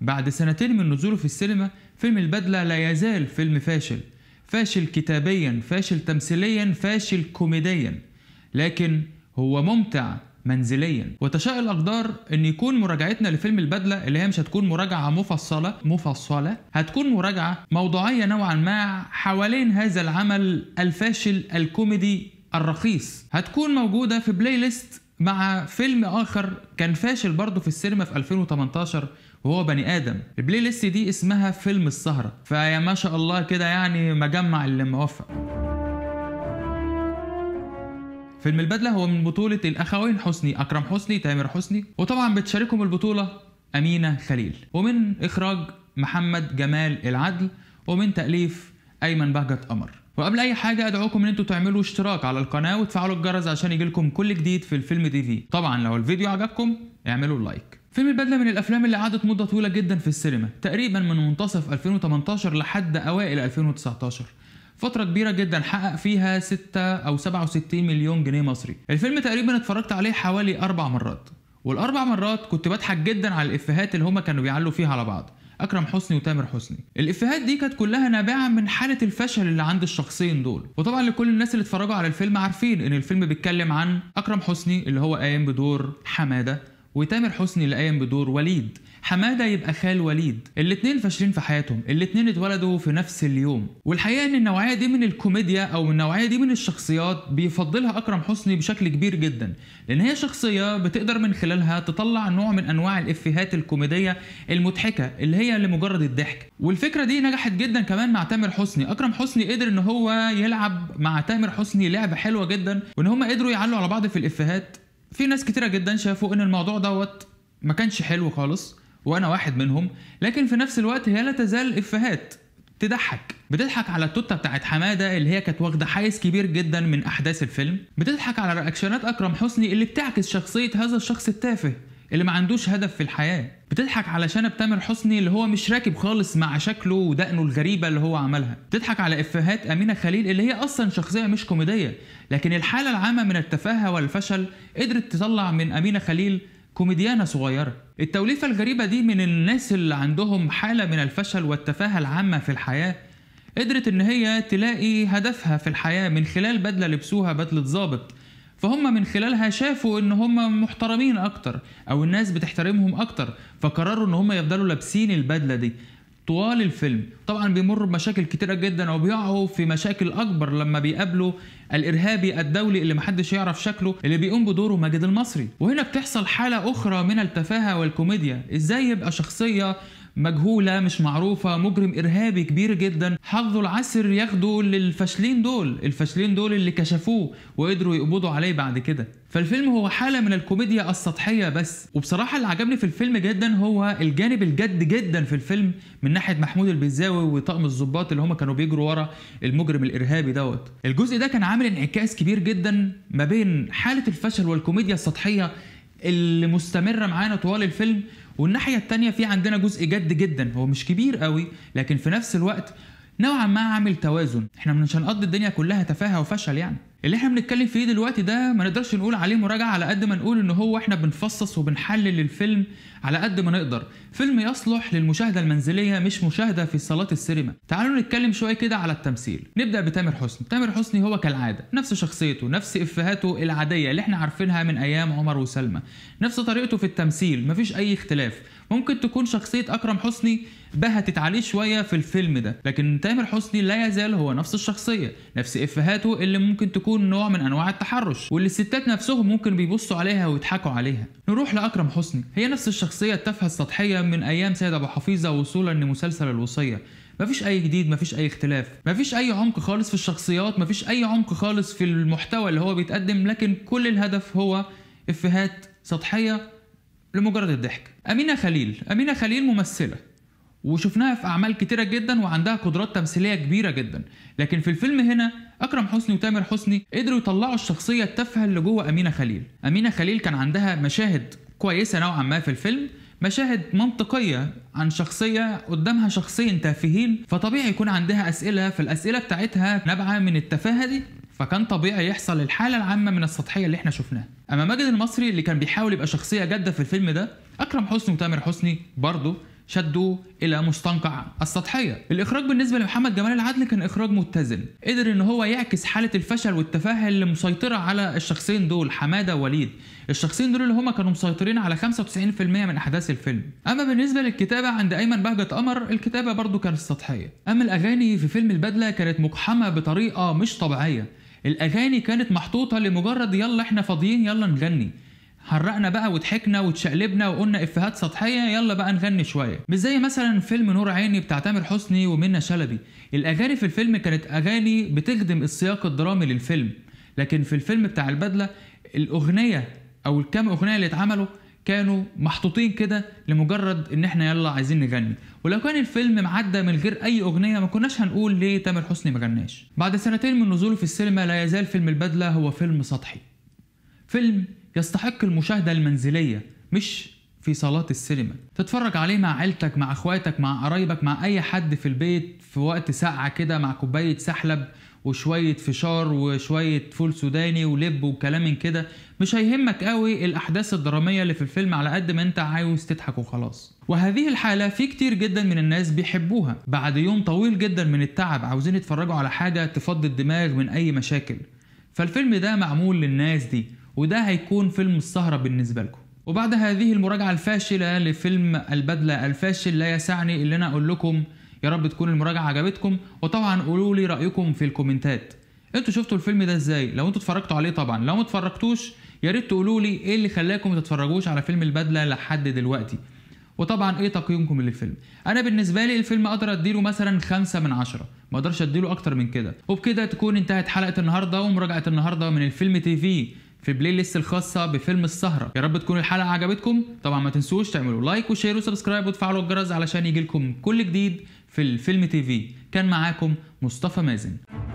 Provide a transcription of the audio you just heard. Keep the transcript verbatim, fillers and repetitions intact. بعد سنتين من نزوله في السينما، فيلم البدلة لا يزال فيلم فاشل، فاشل كتابيا، فاشل تمثيليا، فاشل كوميديا، لكن هو ممتع منزليا. وتشاء الاقدار ان يكون مراجعتنا لفيلم البدلة اللي هي مش هتكون مراجعه مفصله مفصله، هتكون مراجعه موضوعيه نوعا ما حوالين هذا العمل الفاشل الكوميدي الرخيص، هتكون موجوده في بلاي ليست مع فيلم اخر كان فاشل برضه في السينما في ألفين وتمنتاشر وهو بني ادم. البلاي ليست دي اسمها فيلم السهره، فيا ما شاء الله كده يعني مجمع اللي موفق. فيلم البدلة هو من بطولة الأخوين حسني، أكرم حسني، تامر حسني، وطبعا بتشاركهم البطولة أمينة خليل، ومن إخراج محمد جمال العدل، ومن تأليف أيمن بهجت قمر. وقبل أي حاجة أدعوكم إن أنتوا تعملوا اشتراك على القناة وتفعلوا الجرس عشان يجيلكم كل جديد في الفيلم دي في. طبعا لو الفيديو عجبكم اعملوا لايك. فيلم البدلة من الأفلام اللي قعدت مدة طويلة جدا في السينما، تقريبا من منتصف ألفين وتمنتاشر لحد أوائل ألفين وتسعتاشر. فترة كبيرة جدا حقق فيها ستة أو سبعة وستين مليون جنيه مصري. الفيلم تقريبا اتفرجت عليه حوالي أربع مرات، والأربع مرات كنت بضحك جدا على الإفيهات اللي هما كانوا بيعلوا فيها على بعض، أكرم حسني وتامر حسني. الإفيهات دي كانت كلها نابعة من حالة الفشل اللي عند الشخصين دول، وطبعا لكل الناس اللي اتفرجوا على الفيلم عارفين إن الفيلم بيتكلم عن أكرم حسني اللي هو قايم بدور حمادة، وتامر حسني اللي قايم بدور وليد. حماده يبقى خال وليد، الاتنين فاشلين في حياتهم، الاتنين اتولدوا في نفس اليوم. والحقيقه ان النوعيه دي من الكوميديا او النوعيه دي من الشخصيات بيفضلها اكرم حسني بشكل كبير جدا، لان هي شخصيه بتقدر من خلالها تطلع نوع من انواع الافيهات الكوميديه المضحكه اللي هي لمجرد الضحك. والفكره دي نجحت جدا كمان مع تامر حسني. اكرم حسني قدر ان هو يلعب مع تامر حسني لعبه حلوه جدا، وان هم قدروا يعلوا على بعض في الافيهات. في ناس كتيره جدا شافوا ان الموضوع دوت ما كانش حلو خالص، وانا واحد منهم، لكن في نفس الوقت هي لا تزال افيهات تضحك. بتضحك على التوته بتاعت حماده اللي هي كانت واخده حيز كبير جدا من احداث الفيلم، بتضحك على رياكشنات اكرم حسني اللي بتعكس شخصيه هذا الشخص التافه اللي ما عندوش هدف في الحياه، بتضحك على شنب تامر حسني اللي هو مش راكب خالص مع شكله ودقنه الغريبه اللي هو عملها، بتضحك على افيهات امينه خليل اللي هي اصلا شخصيه مش كوميديه، لكن الحاله العامه من التفاهه والفشل قدرت تطلع من امينه خليل كوميديانة صغيرة. التوليفة الغريبة دي من الناس اللي عندهم حالة من الفشل والتفاهة العامة في الحياة، قدرت ان هي تلاقي هدفها في الحياة من خلال بدلة لبسوها، بدلة ضابط، فهم من خلالها شافوا ان هم محترمين اكتر او الناس بتحترمهم اكتر، فقرروا ان هم يفضلوا لابسين البدلة دي طوال الفيلم. طبعا بيمروا بمشاكل كتيرة جدا وبيقعوا في مشاكل اكبر لما بيقابلوا الارهابي الدولي اللي محدش يعرف شكله اللي بيقوم بدوره ماجد المصري. وهنا بتحصل حالة اخرى من التفاهة والكوميديا، ازاي يبقى شخصية مجهولة مش معروفة مجرم ارهابي كبير جدا حظه العسر ياخده للفاشلين دول، الفاشلين دول اللي كشفوه وقدروا يقبضوا عليه بعد كده. فالفيلم هو حالة من الكوميديا السطحية بس. وبصراحة اللي عجبني في الفيلم جدا هو الجانب الجد جدا في الفيلم من ناحية محمود البيزاوي وطقم الضباط اللي هم كانوا بيجروا ورا المجرم الارهابي دوت. الجزء ده كان عامل انعكاس كبير جدا ما بين حالة الفشل والكوميديا السطحية اللي مستمرة معانا طوال الفيلم، والناحية التانية في عندنا جزء جد جدا هو مش كبير قوي، لكن في نفس الوقت نوعا ما عامل توازن. احنا مش هنقضي الدنيا كلها تفاهة وفشل، يعني اللي احنا بنتكلم فيه دلوقتي ده ما نقدرش نقول عليه مراجعة على قد ما نقول ان هو احنا بنفصص وبنحلل الفيلم على قد ما نقدر. فيلم يصلح للمشاهدة المنزلية مش مشاهدة في صالات السينما. تعالوا نتكلم شوية كده على التمثيل. نبدأ بتامر حسني. تامر حسني هو كالعادة نفس شخصيته، نفس إفهاته العادية اللي احنا عارفينها من أيام عمر وسلمى، نفس طريقته في التمثيل، مفيش أي اختلاف. ممكن تكون شخصية أكرم حسني بهتت عليه شوية في الفيلم ده، لكن تامر حسني لا يزال هو نفس الشخصية، نفس إفهاته اللي ممكن تكون نوع من أنواع التحرش واللي الستات نفسهم ممكن بيبصوا عليها ويضحكوا عليها. نروح لأكرم حسني، هي نفس الشخصية التافهة السطحية من أيام سيد أبو حفيظة وصولا لمسلسل الوصية، مفيش أي جديد، مفيش أي اختلاف، مفيش أي عمق خالص في الشخصيات، مفيش أي عمق خالص في المحتوى اللي هو بيتقدم، لكن كل الهدف هو إفهات سطحية لمجرد الضحك. أمينة خليل، أمينة خليل ممثلة وشفناها في أعمال كتيرة جدا وعندها قدرات تمثيلية كبيرة جدا، لكن في الفيلم هنا أكرم حسني وتامر حسني قدروا يطلعوا الشخصية التافهة اللي جوه أمينة خليل. أمينة خليل كان عندها مشاهد كويسة نوعا ما في الفيلم، مشاهد منطقية عن شخصية قدامها شخصين تافهين، فطبيعي يكون عندها أسئلة، فالأسئلة بتاعتها نابعة من التفاهة دي، فكان طبيعي يحصل الحالة العامة من السطحية اللي احنا شفناها. أما ماجد المصري اللي كان بيحاول يبقى شخصية جادة في الفيلم ده، أكرم حسني وتامر حسني برضه شدوه الى مستنقع السطحيه. الاخراج بالنسبه لمحمد جمال العدل كان اخراج متزن، قدر ان هو يعكس حاله الفشل والتفاهه اللي مسيطره على الشخصين دول، حماده ووليد، الشخصين دول اللي هما كانوا مسيطرين على خمسة وتسعين بالمية من احداث الفيلم. اما بالنسبه للكتابه عند ايمن بهجت قمر، الكتابه برضو كانت سطحيه. اما الاغاني في فيلم البدله كانت مقحمه بطريقه مش طبيعيه، الاغاني كانت محطوطه لمجرد يلا احنا فاضيين يلا نغني، حرقنا بقى وضحكنا وتشقلبنا وقلنا افيهات سطحيه يلا بقى نغني شويه، مش زي مثلا فيلم نور عيني بتاع تامر حسني ومنى شلبي. الاغاني في الفيلم كانت اغاني بتخدم السياق الدرامي للفيلم، لكن في الفيلم بتاع البدله الاغنيه او الكام اغنيه اللي اتعملوا كانوا محطوطين كده لمجرد ان احنا يلا عايزين نغني، ولو كان الفيلم معدى من غير اي اغنيه ما كناش هنقول ليه تامر حسني ما غناش. بعد سنتين من نزوله في السينما لا يزال فيلم البدله هو فيلم سطحي، فيلم يستحق المشاهدة المنزلية مش في صالات السينما. تتفرج عليه مع عيلتك، مع اخواتك، مع قرايبك، مع اي حد في البيت في وقت ساقعة كده، مع كوباية سحلب وشوية فشار وشوية فول سوداني ولب وكلام من كده. مش هيهمك قوي الاحداث الدرامية اللي في الفيلم على قد ما انت عاوز تضحك وخلاص، وهذه الحالة في كتير جدا من الناس بيحبوها. بعد يوم طويل جدا من التعب عاوزين يتفرجوا على حاجة تفضي الدماغ من اي مشاكل، فالفيلم ده معمول للناس دي، وده هيكون فيلم السهرة بالنسبة لكم. وبعد هذه المراجعة الفاشلة لفيلم البدلة الفاشل لا يسعني إلا أنا أقول لكم يا رب تكون المراجعة عجبتكم، وطبعا قولوا لي رأيكم في الكومنتات، انتوا شفتوا الفيلم ده ازاي؟ لو انتوا اتفرجتوا عليه طبعا، لو ما اتفرجتوش يا ريت تقولوا لي ايه اللي خلاكم ما تتفرجوش على فيلم البدلة لحد دلوقتي، وطبعا ايه تقييمكم للفيلم. انا بالنسبه لي الفيلم اقدر اديله مثلا خمسة من عشرة، ما اقدرش اديله اكتر من كده. وبكده تكون انتهت حلقه النهارده ومراجعه النهارده من الفيلم تي في في البلاي ليست الخاصه بفيلم السهره. يا رب تكون الحلقه عجبتكم، طبعا ما تنسوش تعملوا لايك وشير وسبسكرايب وتفعلوا الجرس علشان يجيلكم كل جديد في الفيلم تي في. كان معاكم مصطفى مازن.